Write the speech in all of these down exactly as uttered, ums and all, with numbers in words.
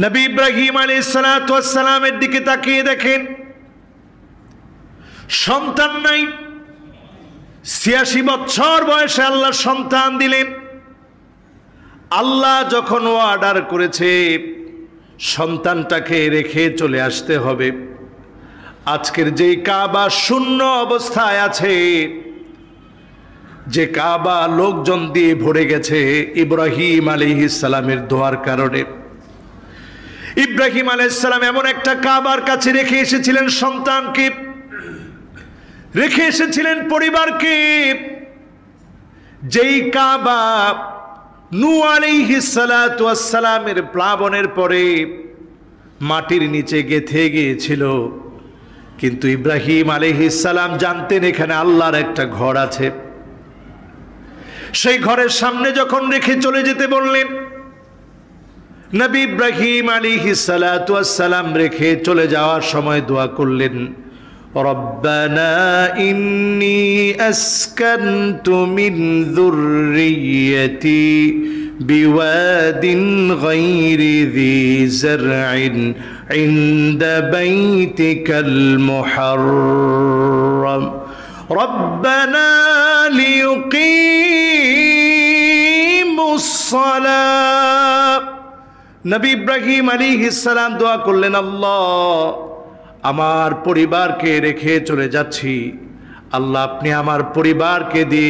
नबी इब्राहिम आलैहिस्सलाम दिके ताकिए देखें सन्तान नहीं छियासी बछर बयसे आल्लाह सन्तान दिलें। आल्लाह जखन अर्डार करेछे सन्तानटाके रेखे चले आसते होबे। आजकेर जे काबा शून्य अवस्थाय आछे, जे काबा लोकजन दिए भरे गेछे इब्राहिम आलैहिस्सलामेर दुआर कारणे। इब्राहिम आलैहिस्सलाम एमन एकटा काबार काछे रेखे एसेछिलेन सन्तानके, रेखे एसेछिलेन परिवारके, जेई काबा नूह आलैहिस्सलातु वास्सालामेर प्लावनेर परे माटिर नीचे गेथे गियेछिल। किन्तु इब्राहिम आलैहिस्सलाम जानतेन एखाने आल्लाहर एकटा घर आछे। सेई घरेर सामने जखन रेखे चले जेते बोललेन नबी इब्राहिम आलैहिस्सलातु वास्सालाम, रेखे चले जाओयार समय दुआ करलेन ربنا إني أسكنت من ذريتي بواد غير ذي زرع عند بيتك المحرم ربنا ليقيموا الصلاة। نبي إبراهيم عليه السلام دعا করলেন الله आमार परिवार के रेखे चले जाच्छी, आल्लाह अपनी आमार परिवार के दी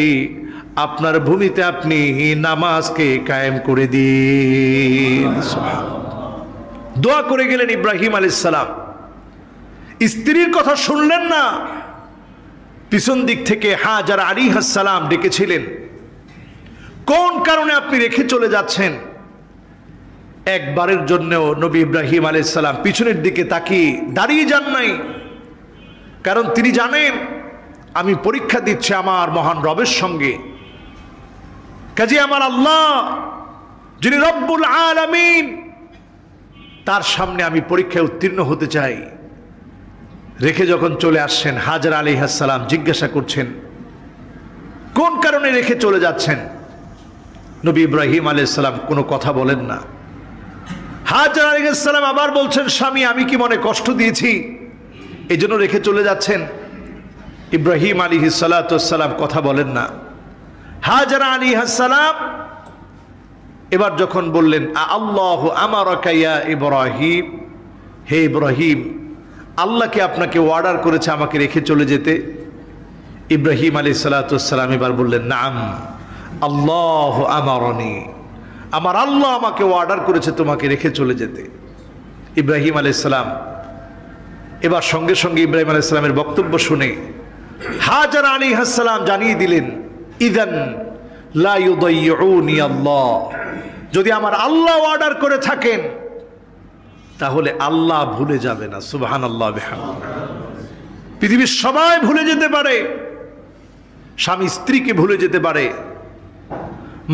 आपनार भूमिते अपनी ही नामाज के कायम करे दी। दुआ करे गेलेन इब्राहिम आलैहिस्सलाम। स्त्रीर कथा शुनलेन ना, पिछन दिक थेके हाजार आलैहिस्सलाम डेकेछिलेन कोन कारणे आपनी रेखे चले जाच्छेन। एक बारेर जन्नेओ नबी इब्राहिम आलैहिस्सलाम पिछनेर दिके ताकिये दाड़िये जान नाई, कारण तिनि जानेन आमि परीक्षा दिच्छी आमार महान रबेर संगे। काजेई आमार आल्लाह जिनि रब्बुल आलामीन, तार सामने आमि परीक्षाय उत्तीर्ण होते चाई। रेखे जखन चले आसछेन हाजरा आलैहिस्सलाम जिज्ञासा करछेन कोन कारणे रेखे चले जाच्छेन। नबी इब्राहिम आलैहिस्सलाम कोनो कथा बोलेन ना। हाजरा आलैहिस्सलाम आबार बोलছেন स्वामी आमी कि मने कष्ट दिएছি एजন্য রেখে চলে যাচ্ছেন। ইব্রাহিম আলাইহিসসালাতু ওয়াসসালাম কথা বলেন না। হাজরা আলাইহিসসালাম এবার যখন বললেন আল্লাহু আমারাকা ইয়া ইব্রাহিম, হে ইব্রাহিম আল্লাহ কি আপনাকে অর্ডার করেছে আমাকে রেখে চলে যেতে। ইব্রাহিম আলাইহিসসালাতু ওয়াসসালাম এবার বললেন নাম আল্লাহু আমারানি, আমার আল্লাহ আমাকে অর্ডার করেছে তোমাকে রেখে চলে যেতে। ইব্রাহিম আলাইহিসসালাম এবার সঙ্গে সঙ্গে ইব্রাহিম আলাইহিসসালামের বক্তব্য শুনে হাজার আলাইহিসসালাম জানিয়ে দিলেন ইদান লা ইউদাইউনি আল্লাহ, যদি আমার আল্লাহ অর্ডার করে থাকেন তাহলে আল্লাহ ভুলে যাবে না। সুবহানাল্লাহ বিহামদিহি। পৃথিবীর সবাই ভুলে যেতে পারে, স্বামী স্ত্রীকে ভুলে যেতে পারে,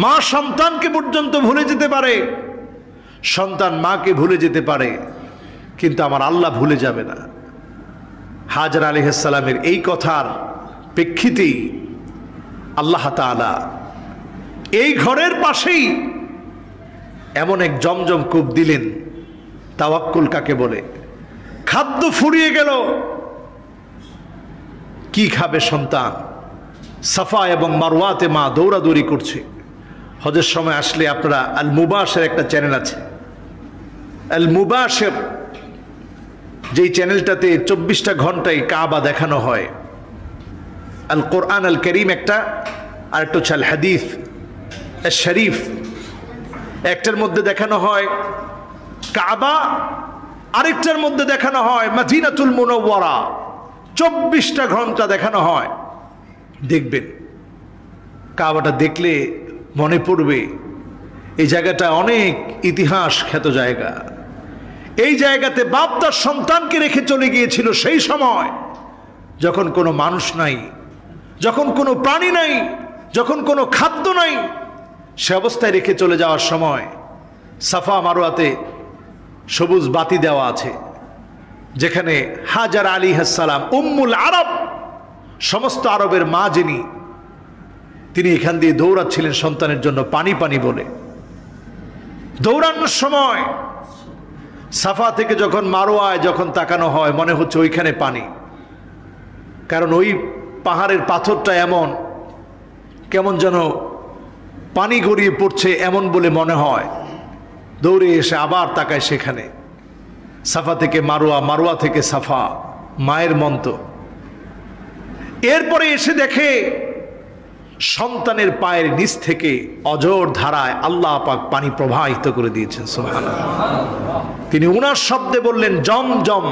মা সন্তানকে পর্যন্ত ভুলে যেতে পারে, সন্তান মাকে ভুলে যেতে পারে, কিন্তু আমার আল্লাহ ভুলে যাবে না। হাজরা আলাইহিসসালামের এই কথার প্রেক্ষিতেই আল্লাহ তাআলা এই ঘরের পাশেই এমন এক জমজম কূপ দিলেন। তাওয়াক্কুল কাকে বলে? খাদ্য ফুরিয়ে গেল, কি খাবে সন্তান? সাফা এবং মারওয়াতে মা দৌড়াদৌড়ি করছে। হজের সময় আসলে আপনারা আল মুবাশের একটা চ্যানেল আছে, আল মুবাশের, যেই চ্যানেলটাতে চব্বিশটা ঘন্টায় কাবা দেখানো হয়। আল কোরআন আল করিম একটা, আর একটা হচ্ছে আল হাদিস আল শরীফ, একটার মধ্যে দেখানো হয় কাবা, আরেকটার মধ্যে দেখানো হয় মদিনাতুল মুনাওয়ারা। চব্বিশটা ঘন্টা দেখানো হয়। দেখবেন কাবাটা দেখলে মনে পড়বে এই জায়গাটা অনেক ইতিহাস খ্যাত জায়গা। এই জায়গাতে বাপ তার সন্তানকে রেখে চলে গিয়েছিল সেই সময় যখন কোনো মানুষ নাই, যখন কোনো প্রাণী নাই, যখন কোনো খাদ্য নাই। সে অবস্থায় রেখে চলে যাওয়ার সময় সাফা মারওয়াতে সবুজ বাতি দেওয়া আছে, যেখানে হাজরা আলাইহিসসালাম উম্মুল আরব, সমস্ত আরবের মা যিনি, তিনি এখান দিয়ে দৌড়াচ্ছিলেন সন্তানের জন্য পানি পানি বলে। দৌড়ানোর সময় সাফা থেকে যখন মারোয়ায় যখন তাকানো হয় মনে হচ্ছে ওইখানে পানি, কারণ ওই পাহাড়ের পাথরটা এমন কেমন যেন পানি গড়িয়ে পড়ছে এমন বলে মনে হয়। দৌড়ে এসে আবার তাকায় সেখানে। সাফা থেকে মারোয়া, মারোয়া থেকে সাফা, মায়ের মন্ত্র। এরপরে এসে দেখে সন্তানের পায়ের নিচ থেকে অজর ধারায় আল্লাহ পাক পানি প্রবাহিত করে দিয়েছেন। সুবহানাল্লাহ। তিনি উনার শব্দে বললেন জম জম,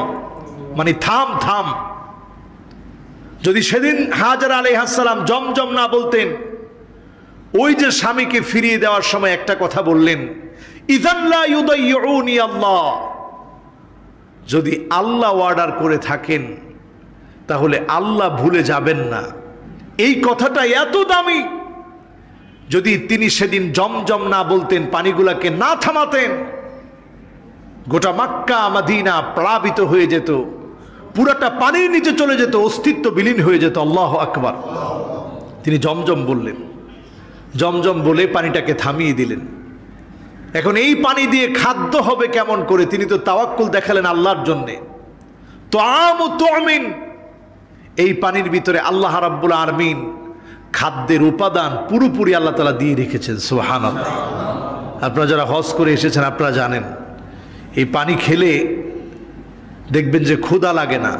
মানে থাম থাম। যদি সেদিন হাজার আলাইহিস সালাম জম জম না বলতেন, ওই যে স্বামীকে ফিরিয়ে দেওয়ার সময় একটা কথা বললেন, ইযান লা ইউদাইউনি আল্লাহ, যদি আল্লাহ অর্ডার করে থাকেন তাহলে আল্লাহ ভুলে যাবেন না। এই কথাটা এত দামি, যদি তিনি সেদিন জমজম না বলতেন, পানিগুলাকে না থামাতেন, গোটা মক্কা মদিনা প্লাবিত হয়ে যেত, পুরাটা পানির নিচে চলে যেত, অস্তিত্ব বিলীন হয়ে যেত। আল্লাহু আকবার। তিনি জমজম বললেন, জমজম বলে পানিটাকে থামিয়ে দিলেন। এখন এই পানি দিয়ে খাদ্য হবে কেমন করে? তিনি তো তাওয়াক্কুল দেখালেন আল্লাহর জন্যে। তো আমু তুমিন, এই পানির ভিতরে আল্লাহ রাব্বুল আলামিন খাদ্যের উপাদান পুরোপুরি আল্লাহ তাআলা দিয়ে রেখেছেন। সুবহানাল্লাহ। আপনারা যারা হজ করে এসেছেন আপনারা জানেন, এই পানি খেলে দেখবেন যে ক্ষুধা লাগে না।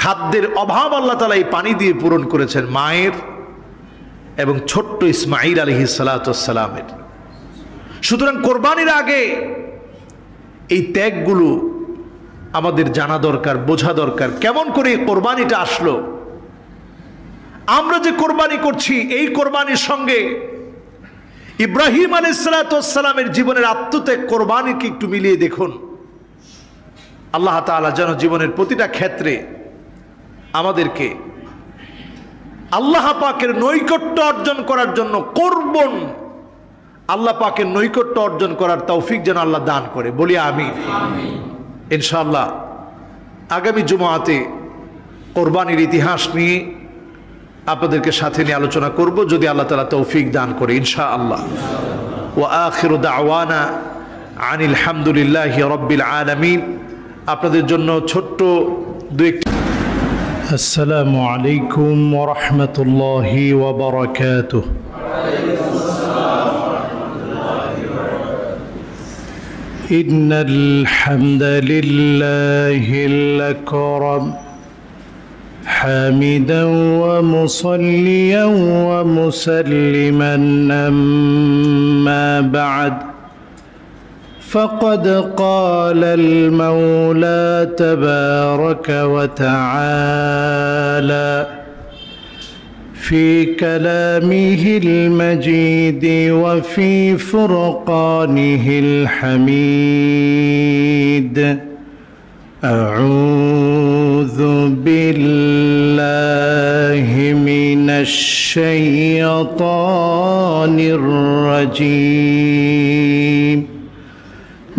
খাদ্যের অভাব আল্লাহ তাআলা এই পানি দিয়ে পূরণ করেছেন মায়ের এবং ছোট্ট ইসমাঈল আলাইহিস সালাতু ওয়াস সালামের। সুতরাং কোরবানির আগে এই ত্যাগগুলো আমাদের জানা দরকার, বোঝা দরকার কেমন করে এই কোরবানিটা আসলো। আমরা যে কোরবানি করছি, এই কোরবানির সঙ্গে ইব্রাহিম আলাইহিসসালামের জীবনের আত্মত্যাগ কোরবানিকে একটু মিলিয়ে দেখুন। আল্লাহ তাআলা যেন জীবনের প্রতিটা ক্ষেত্রে আমাদেরকে আল্লাহ পাকের নৈকট্য অর্জন করার জন্য কোরবান, আল্লাহ পাকের নৈকট্য অর্জন করার তৌফিক যেন আল্লাহ দান করে। বলি আমিন। ইনশাআল্লাহ আগামী জুমাতে কোরবানির ইতিহাস নিয়ে আপনাদেরকে সাথে নিয়ে আলোচনা করব, যদি আল্লাহ তাআলা তৌফিক দান করে ইনশাআল্লাহ। ওয়া আখিরু দাওয়ানা আনিল হামদুলিল্লাহি রাব্বিল আলামিন। আপনাদের জন্য ছোট্ট দুই একটি। আসসালামু আলাইকুম ওয়া রাহমাতুল্লাহি ওয়া বারাকাতুহু। إن الحمد لله الأكرم حامدا ومصليا ومسلما، أما بعد، فقد قال المولى تبارك وتعالى في كلامه المجيد وفي فرقانه الحميد: أعوذ بالله من الشيطان الرجيم،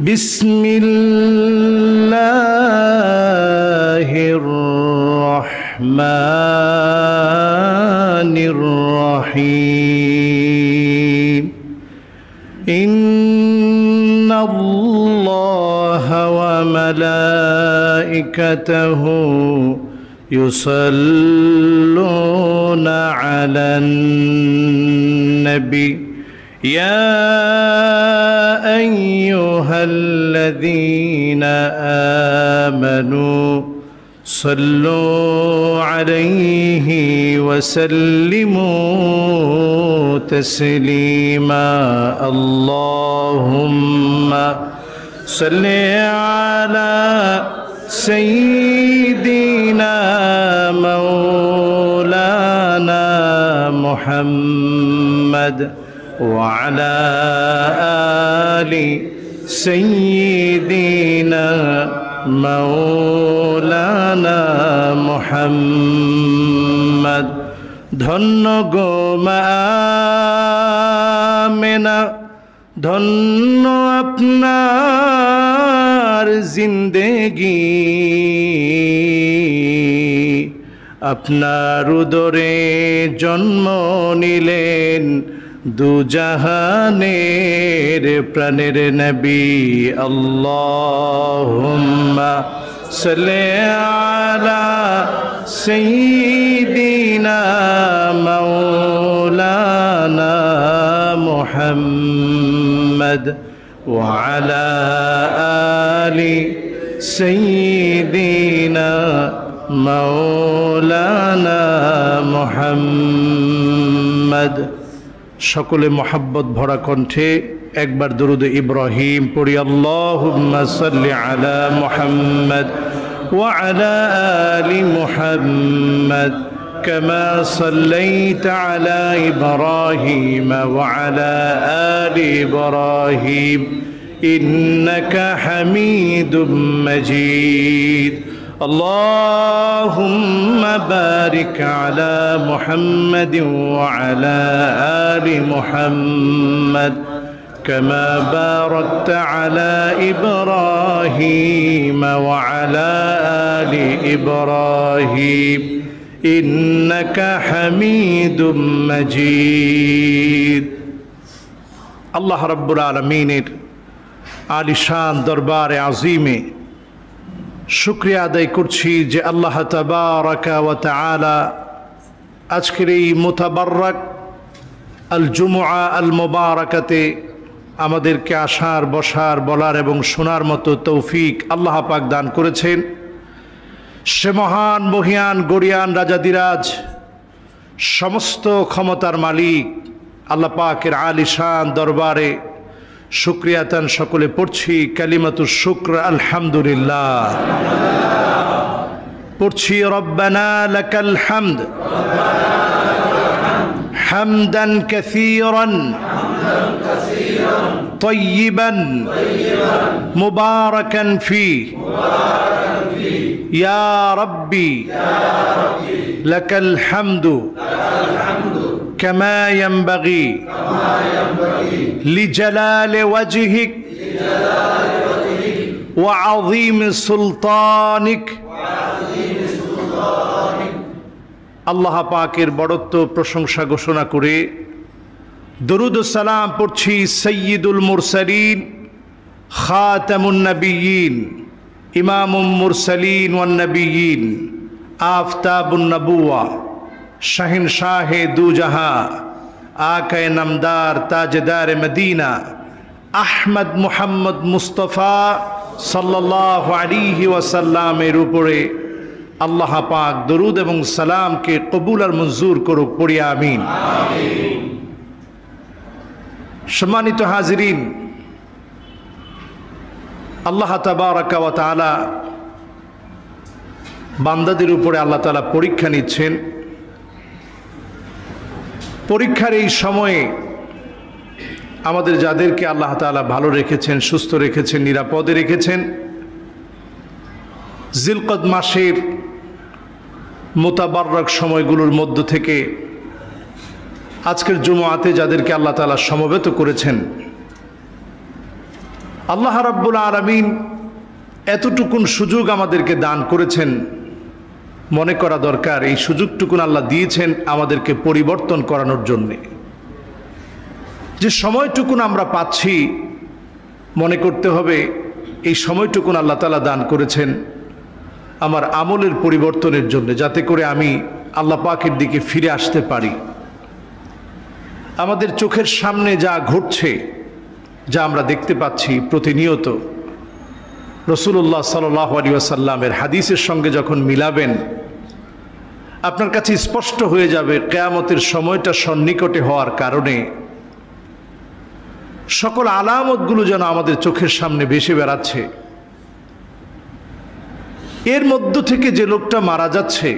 بسم الله الرحمن الرحيم. إن الله وملائكته يصلون على النبي يا أيها الذين آمنوا صلوا عليه وسلموا تسليما. اللهم صل على سيدنا مولانا محمد وعلى آل سيدنا مولانا محمد. ধন্য গো মা আমেনা, ধন্য আপনার জিন্দেগি, আপনার উদরে জন্ম নিলেন दुजहानेर प्राणेर नबी अल्लाहुम्मा सल्ले अला सय्यिदिना मौलाना मुहम्मद व अला आलि सय्यिदिना मौलाना मुहम्मद। सकले मोहब्बत भरा कण्ठे एक बार दुरूद इब्राहिम पढ़ी अल्लाहुम्मा सल्लि अला मुहम्मद व अला आलि मुहम्मद कमा सल्लैत अला इब्राहिम व अला आलि इब्राहिम इन्नका हमीदुम मजीद। अल्लाहुम्मा बारिक अला मुहम्मद व अला आलि मुहम्मद कमा बारकत अला इब्राहिम व अला आलि इब्राहिम इन्नका हमीदुम मजीद। अल्लाह रब्बुल आलमीनेर आलिशान दरबारे आज़ीमे शुक्रिया आदाय करछी जे अल्लाह तबारका व तआला आजकेर एई मुताबारक अल जुमुआ अल मुबारकाते आमादेरके आसार बसार बलार एबं शोनार मतो तौफिक अल्लाह पाक दान करेछेन। से महान महियान गड़ियान राजाधिराज समस्त क्षमतार मालिक अल्लाह पाकेर आलिशान दरबारे शुक्रियातान सकले पढ़छी कलिमातुश शुक्र अल्हम्दुलिल्लाह पढ़छी। रब्बना लकल हम्द हम्दन कसीरन तय्यिबन मुबारकन फी या रब्बी लकल हम्दु كما ينبغي لجلال وجهك وعظيم سلطانك। আল্লাহ পাকের বড়ত্ব প্রশংসা ঘোষণা করে দরুদ ও সালাম পড়ছি সাইয়্যিদুল মুরসালিন খাতামুন নবিয়্যিন ইমামুল মুরসালিন ওয়ান নবিয়্যিন আফতাবুন নবুওয়া शाहिन शाह दो जहाँ आकाए नामदार ताजदार मदीना अहमद मुहम्मद मुस्तफ़ा सल्लल्लाहु अलैहि वसल्लम रूपरे अल्लाह पाक दुरूद एवं सलाम के कबूल और मंजूर करो पढ़ी आमीन। सम्मानित हाजिरीन, अल्लाह तबारक व तआला बान्दादेर उपरे अल्लाह ताआला परीक्षा निच्छेन। परीक्षार এই সময়ে আমাদের যাদেরকে আল্লাহ তাআলা ভালো রেখেছেন, সুস্থ রেখেছেন, নিরাপদে রেখেছেন, জিলকদ মাসের মুতাবারক সময়গুলোর মধ্য থেকে আজকের জুমআতে যাদেরকে আল্লাহ তাআলা সমবেত করেছেন, আল্লাহ রাব্বুল আলামিন এতটুকুন সুযোগ আমাদেরকে দান করেছেন। মনে করা দরকার এই সুযোগটুকুন আল্লাহ দিয়েছেন আমাদেরকে পরিবর্তন করানোর জন্যে। যে সময়টুকুন আমরা পাচ্ছি মনে করতে হবে এই সময়টুকুন আল্লাহ তাআলা দান করেছেন আমার আমলের পরিবর্তনের জন্য, যাতে করে আমি আল্লাহ পাকের দিকে ফিরে আসতে পারি। আমাদের চোখের সামনে যা ঘটছে, যা আমরা দেখতে পাচ্ছি প্রতিনিয়ত, রাসূলুল্লাহ সাল্লাল্লাহু আলাইহি ওয়াসাল্লামের হাদিসের সঙ্গে যখন মিলাবেন আপনার কাছে স্পষ্ট হয়ে যাবে কিয়ামতের সময়টা সন্নিকটে হওয়ার কারণে সকল আলামতগুলো যেন আমাদের চোখের সামনে ভেসে বেড়াচ্ছে। এর মধ্য থেকে যে লোকটা মারা যাচ্ছে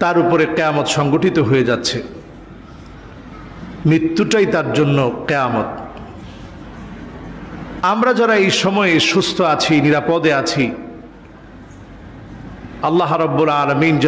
তার উপরে কিয়ামত সংগঠিত হয়ে যাচ্ছে, মৃত্যুটাই তার জন্য কিয়ামত। আমরা যারা এই সময়ে সুস্থ আছি, নিরাপদে আছি, আল্লাহ রাব্বুল আলামিন